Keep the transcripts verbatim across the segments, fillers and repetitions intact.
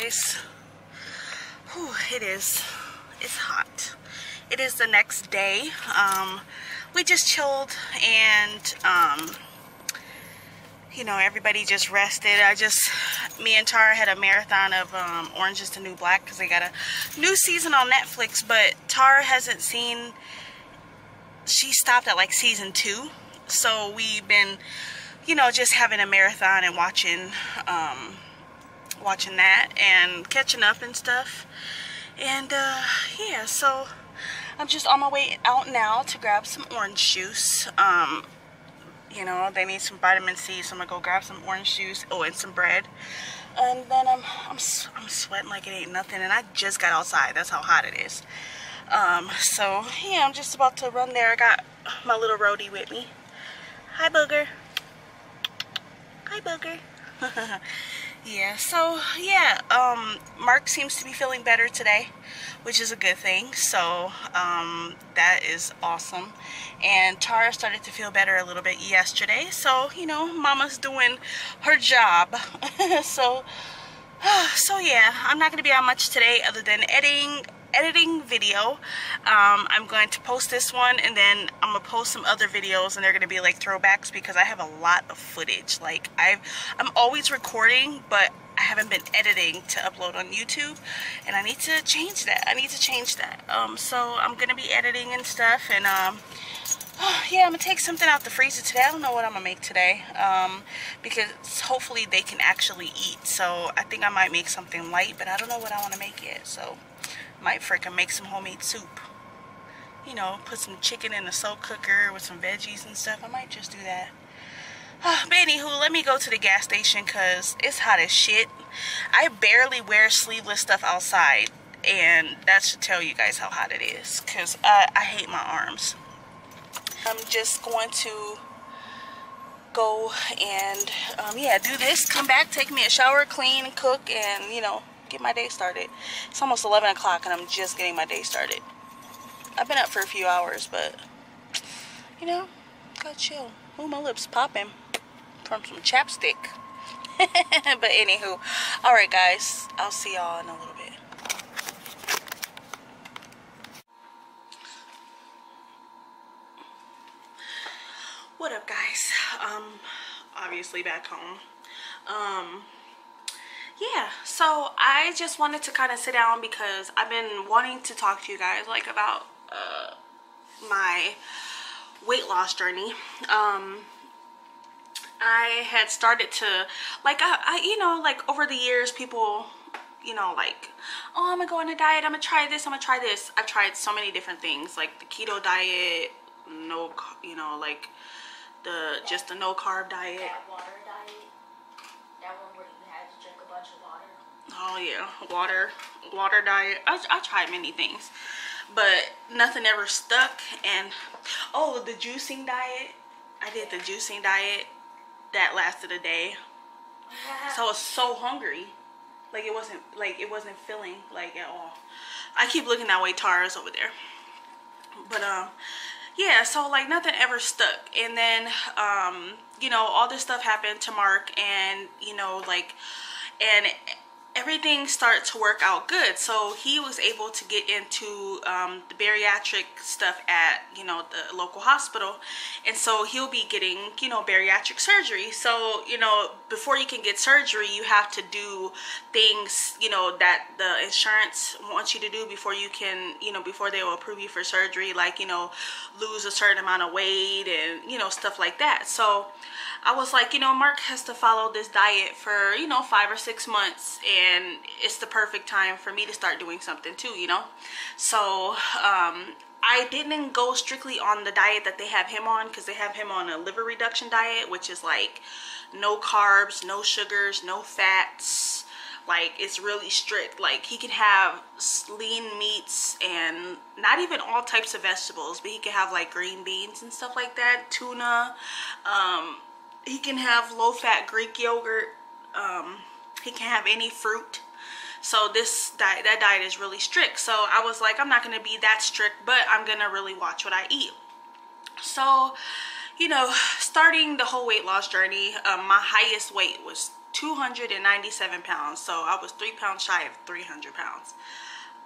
guys. Whew, it is. It's hot. It is the next day. Um, we just chilled and, um, you know, everybody just rested. I just, me and Tara had a marathon of um, Orange is the New Black because they got a new season on Netflix, but Tara hasn't seen, she stopped at like season two. So we've been, you know, just having a marathon and watching, um, watching that and catching up and stuff. And, uh, yeah, so I'm just on my way out now to grab some orange juice. Um, you know, they need some vitamin C, so I'm gonna go grab some orange juice. Oh, and some bread. And then I'm, I'm, I'm sweating like it ain't nothing. And I just got outside. That's how hot it is. Um, so, yeah, I'm just about to run there. I got my little roadie with me. Hi, Booger. Hi, Booger. Yeah, so, yeah, um, Mark seems to be feeling better today, which is a good thing, so, um, that is awesome. And Tara started to feel better a little bit yesterday, so, you know, Mama's doing her job. so, so, yeah, I'm not going to be on much today other than editing, editing video. Um, I'm going to post this one, and then I'm going to post some other videos, and they're going to be like throwbacks because I have a lot of footage. Like, I've, I'm always recording, but I haven't been editing to upload on YouTube, and I need to change that. I need to change that. Um, so I'm going to be editing and stuff, and um, oh, yeah, I'm going to take something out the freezer today. I don't know what I'm going to make today, um, because hopefully they can actually eat. So I think I might make something light, but I don't know what I want to make yet, so... Might freaking make some homemade soup. You know, put some chicken in the slow cooker with some veggies and stuff. I might just do that. Uh, but anywho, let me go to the gas station because it's hot as shit. I barely wear sleeveless stuff outside, and that should tell you guys how hot it is because uh, I hate my arms. I'm just going to go and, um, yeah, do this, come back, take me a shower, clean, cook, and, you know, get my day started. It's almost eleven o'clock and I'm just getting my day started. I've been up for a few hours, but you know, gotta chill. Ooh, my lips popping from some chapstick. But anywho, all right guys, I'll see y'all in a little bit. What up guys? Um obviously back home. um Yeah, so I just wanted to kind of sit down because I've been wanting to talk to you guys like about uh, my weight loss journey. Um, I had started to, like, I, I, you know, like over the years people, you know, like, oh, I'm going to go on a diet. I'm going to try this. I'm going to try this. I've tried so many different things, like the keto diet, no, you know, like the, just the no carb diet. That water diet. That one where you had to drink a bunch of water. Oh yeah, water, water diet. I, I tried many things, but nothing ever stuck. And oh, the juicing diet. I did the juicing diet. That lasted a day. So I was so hungry, like it wasn't like it wasn't filling like at all. I keep looking that way. Tara's over there, but um, yeah. So like nothing ever stuck, and then um. you know, all this stuff happened to Mark, and you know, like, and everything started to work out good. So he was able to get into um, the bariatric stuff at, you know, the local hospital, and so he'll be getting, you know, bariatric surgery. So, you know, before you can get surgery, you have to do things, you know, that the insurance wants you to do before you can, you know, before they will approve you for surgery, like, you know, lose a certain amount of weight and, you know, stuff like that. So I was like, you know, Mark has to follow this diet for, you know, five or six months, and it's the perfect time for me to start doing something too, you know? So, um, I didn't go strictly on the diet that they have him on, because they have him on a liver reduction diet, which is like no carbs, no sugars, no fats. Like, it's really strict. Like, he can have lean meats and not even all types of vegetables, but he can have like green beans and stuff like that, tuna. Um, he can have low-fat Greek yogurt. Um, he can have any fruit. So this diet, that diet is really strict. So I was like, I'm not going to be that strict, but I'm going to really watch what I eat. So, you know, starting the whole weight loss journey, um, my highest weight was two hundred ninety-seven pounds, so I was three pounds shy of three hundred pounds.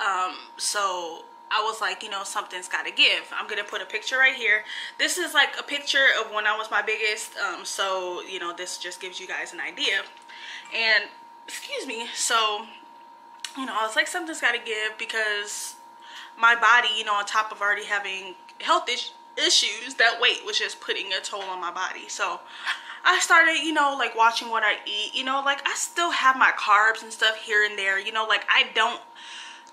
Um, so I was like, you know, something's got to give. I'm going to put a picture right here. This is like a picture of when I was my biggest. Um, so, you know, this just gives you guys an idea. And, excuse me, so, you know, I was like, something's got to give, because my body, you know, on top of already having health is issues, that weight was just putting a toll on my body. So I started, you know, like watching what I eat. You know, like I still have my carbs and stuff here and there. You know, like I don't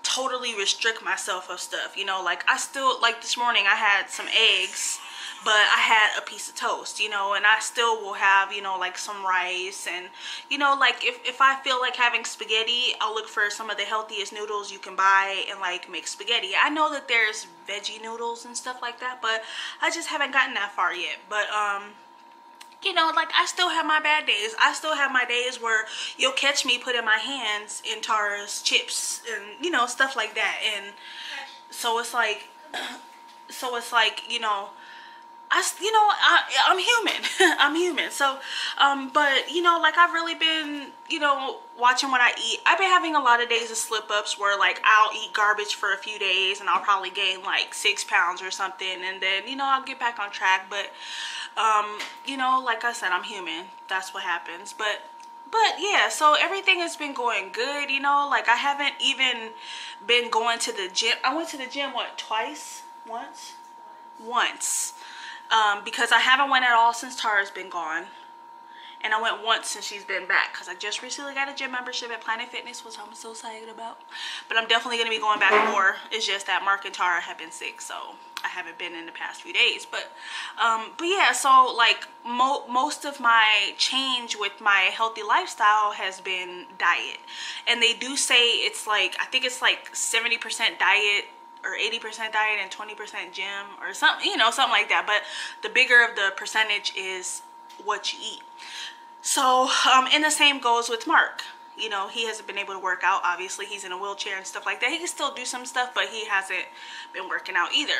totally restrict myself of stuff, you know, like I still, like this morning I had some eggs, but I had a piece of toast, you know, and I still will have, you know, like some rice, and, you know, like if, if I feel like having spaghetti, I'll look for some of the healthiest noodles you can buy and like make spaghetti. I know that there's veggie noodles and stuff like that, but I just haven't gotten that far yet. But, um, you know, like I still have my bad days. I still have my days where you'll catch me putting my hands in Tara's chips and, you know, stuff like that. And so it's like, so it's like, you know, I, you know, I, I'm human. I'm human. So, um, but, you know, like I've really been, you know, watching what I eat. I've been having a lot of days of slip ups where like I'll eat garbage for a few days and I'll probably gain like six pounds or something. And then, you know, I'll get back on track. But, um, you know, like I said, I'm human. That's what happens. But, but yeah, so everything has been going good. You know, like I haven't even been going to the gym. I went to the gym, what, twice? Once? Once. Um, because I haven't went at all since Tara's been gone, and I went once since she's been back, because I just recently got a gym membership at Planet Fitness, which I'm so excited about. But I'm definitely going to be going back more. It's just that Mark and Tara have been sick, so I haven't been in the past few days. But um, but yeah, so like mo most of my change with my healthy lifestyle has been diet. And they do say it's like, I think it's like seventy percent diet, or eighty percent diet and twenty percent gym, or something, you know, something like that. But the bigger of the percentage is what you eat. So, um, and the same goes with Mark. You know, he hasn't been able to work out. Obviously, he's in a wheelchair and stuff like that. He can still do some stuff, but he hasn't been working out either.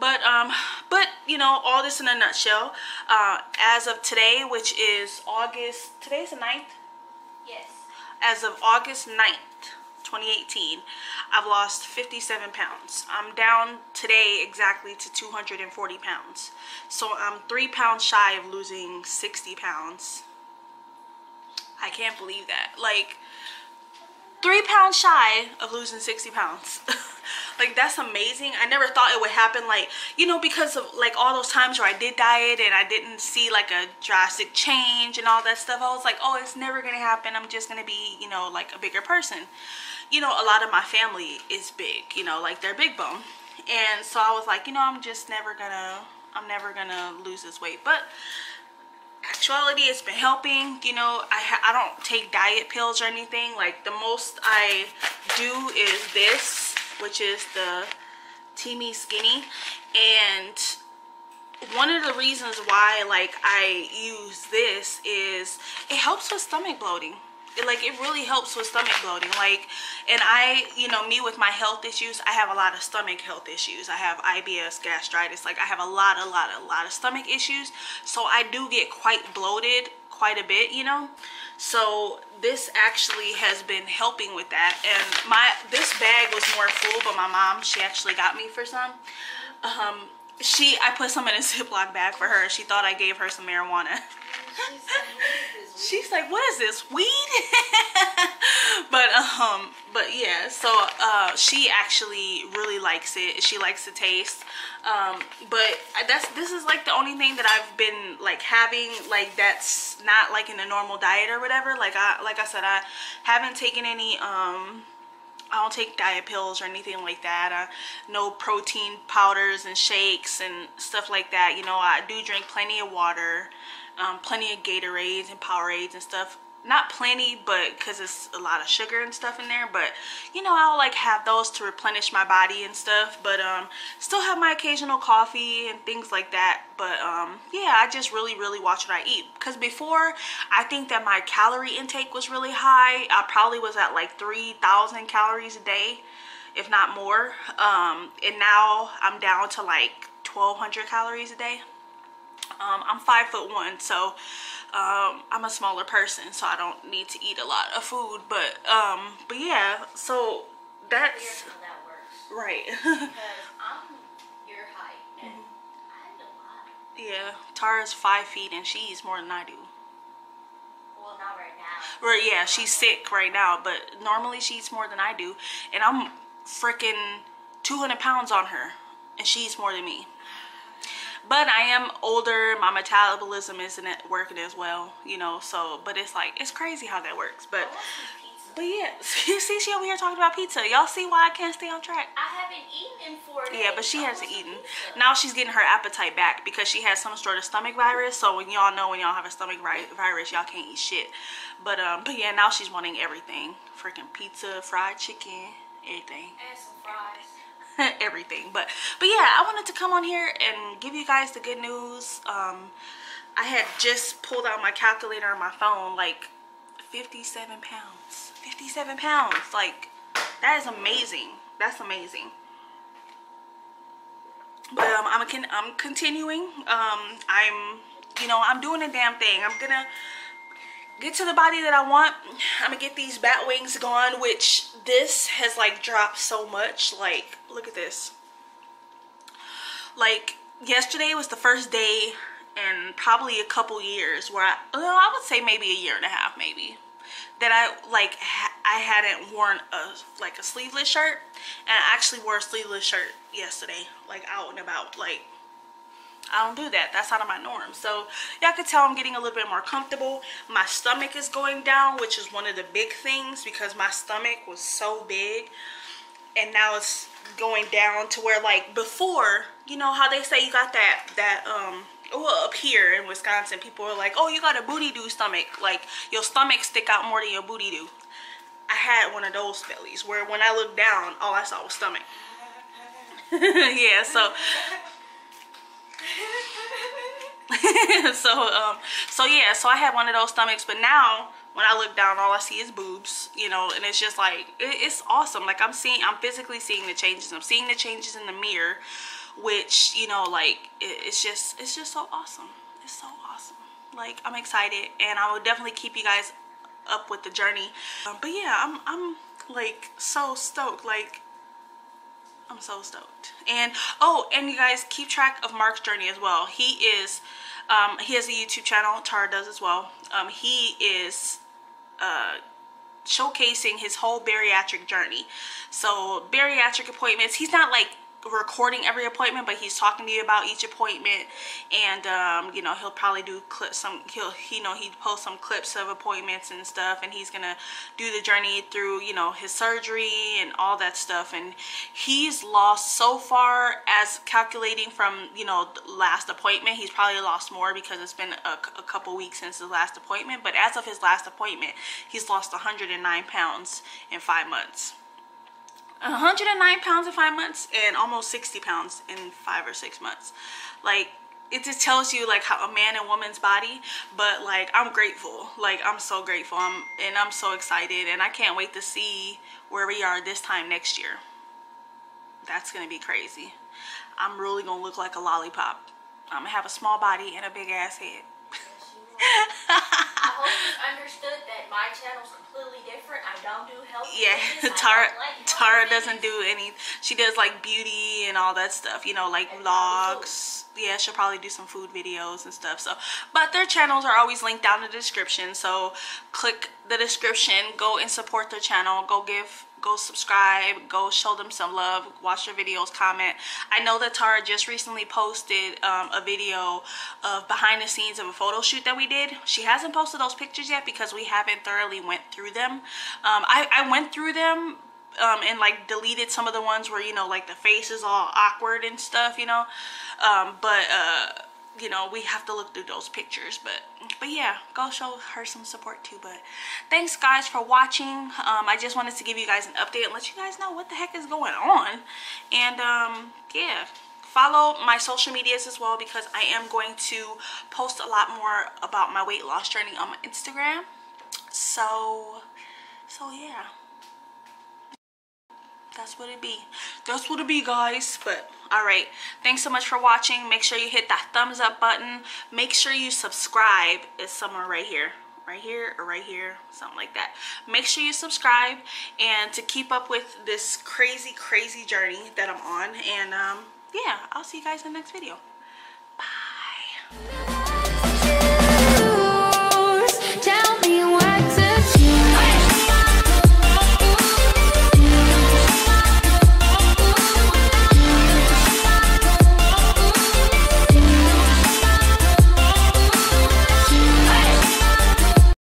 But, um, but you know, all this in a nutshell. Uh, as of today, which is August, today's the ninth? Yes. As of August ninth, twenty eighteen, I've lost fifty-seven pounds. I'm down today exactly to two hundred forty pounds, so I'm three pounds shy of losing sixty pounds. I can't believe that, like three pounds shy of losing sixty pounds. Like, that's amazing. I never thought it would happen, like, you know, because of like all those times where I did diet and I didn't see like a drastic change and all that stuff. I was like, oh, it's never gonna happen. I'm just gonna be, you know, like a bigger person. You know, a lot of my family is big, you know, like they're big bone. And so I was like, you know, I'm just never gonna, I'm never gonna lose this weight. But actuality, it's been helping. You know, I, ha I don't take diet pills or anything. Like, the most I do is this, which is the Teamy Skinny. And one of the reasons why, like, I use this is it helps with stomach bloating. It, like, it really helps with stomach bloating. Like, and I, you know, me with my health issues, I have a lot of stomach health issues. I have I B S, gastritis. Like, I have a lot, a lot, a lot of stomach issues. So I do get quite bloated quite a bit, you know. So this actually has been helping with that. And my, this bag was more full, but my mom, she actually got me for some. Um, she, I put some in a Ziploc bag for her. She thought I gave her some marijuana. She's like, what is this, weed? But um but yeah, so uh she actually really likes it. She likes the taste. Um but that's this is like the only thing that I've been like having, like, that's not like in a normal diet or whatever. Like, I like I said, I haven't taken any um I don't take diet pills or anything like that. I, no protein powders and shakes and stuff like that. You know, I do drink plenty of water, um, plenty of Gatorades and Powerades and stuff. Not plenty, but because it's a lot of sugar and stuff in there. But, you know, I'll like have those to replenish my body and stuff. But um, still have my occasional coffee and things like that. But um, yeah, I just really, really watch what I eat. Because before, I think that my calorie intake was really high. I probably was at like three thousand calories a day, if not more. Um, and now I'm down to like twelve hundred calories a day. Um, I'm five foot one, so um I'm a smaller person, so I don't need to eat a lot of food, but um but yeah, so that's how that works, right? Because I'm your height and mm-hmm. I have a lot. Yeah, Tara's five feet and she eats more than I do. Well, not right now. Right, yeah, she's sick right now, but normally she eats more than I do, and I'm freaking two hundred pounds on her, and she eats more than me. But I am older, my metabolism isn't working as well, you know, so, but it's like, it's crazy how that works. But, but yeah, you see, she over here talking about pizza. Y'all see why I can't stay on track? I haven't eaten in four days. Yeah, but she hasn't eaten. Now she's getting her appetite back because she has some sort of stomach virus. So when y'all know when y'all have a stomach virus, y'all can't eat shit. But, um, but yeah, now she's wanting everything. Freaking pizza, fried chicken, everything. And some fries. Everything. But but yeah, I wanted to come on here and give you guys the good news. um I had just pulled out my calculator on my phone, like fifty-seven pounds, fifty-seven pounds, like that is amazing. That's amazing. But um I'm, con I'm continuing. um I'm, you know, I'm doing a damn thing. I'm gonna get to the body that I want. I'm gonna get these bat wings gone, which this has like dropped so much. Like, look at this. Like, yesterday was the first day in probably a couple years where I, well, I would say maybe a year and a half, maybe, that I like ha I hadn't worn a like a sleeveless shirt, and I actually wore a sleeveless shirt yesterday, like out and about, like. I don't do that. That's out of my norm. So y'all can tell I'm getting a little bit more comfortable. My stomach is going down, which is one of the big things, because my stomach was so big and now it's going down to where, like, before, you know how they say you got that that um well, up here in Wisconsin, people are like, oh, you got a booty do stomach, like your stomach stick out more than your booty do. I had one of those bellies where when I looked down, all I saw was stomach. Yeah, so so um so yeah, so I had one of those stomachs, but now when I look down, all I see is boobs, you know. And it's just like, it, it's awesome. Like, I'm seeing, I'm physically seeing the changes. I'm seeing the changes in the mirror, which, you know, like it, it's just it's just so awesome. It's so awesome. Like, I'm excited, and I will definitely keep you guys up with the journey. Um, but yeah, I'm I'm like so stoked. Like, I'm so stoked. And oh, and you guys keep track of Mark's journey as well. He is um he has a YouTube channel, Tara does as well. Um he is uh showcasing his whole bariatric journey. So bariatric appointments, he's not like recording every appointment, but he's talking to you about each appointment. And um you know, he'll probably do clips, some he'll you know he'd post some clips of appointments and stuff, and he's gonna do the journey through, you know, his surgery and all that stuff. And he's lost so far, as calculating from, you know, the last appointment, he's probably lost more because it's been a, a couple weeks since the last appointment, but as of his last appointment, he's lost one hundred nine pounds in five months. one hundred nine pounds in five months, and almost sixty pounds in five or six months. Like, it just tells you like how a man and woman's body. But like, I'm grateful. Like, I'm so grateful. I'm and I'm so excited, and I can't wait to see where we are this time next year. That's gonna be crazy. I'm really gonna look like a lollipop. I'm gonna have a small body and a big ass head. I hope you understood that my channel's completely different. I don't do health. Yeah, Tara, like Tara doesn't do any. She does like beauty and all that stuff, you know, like and vlogs. Yeah, she'll probably do some food videos and stuff. So, but their channels are always linked down in the description. So click the description, go and support their channel. Go give, go subscribe, go show them some love, watch their videos, comment. I know that Tara just recently posted um, a video of behind the scenes of a photo shoot that we did. She hasn't posted those pictures yet because we haven't thoroughly went through them. Um, I, I went through them um, and like deleted some of the ones where, you know, like the face is all awkward and stuff, you know. Um, but, uh, you know, we have to look through those pictures. But but yeah, go show her some support too. But thanks guys for watching. um I just wanted to give you guys an update and let you guys know what the heck is going on. And um yeah, follow my social medias as well, because I am going to post a lot more about my weight loss journey on my Instagram. So so yeah, that's that's what it be. That's what it be, guys. But all right, thanks so much for watching. Make sure you hit that thumbs up button. Make sure you subscribe. It's somewhere right here, right here, or right here, something like that. Make sure you subscribe and to keep up with this crazy, crazy journey that I'm on. And um, yeah, I'll see you guys in the next video.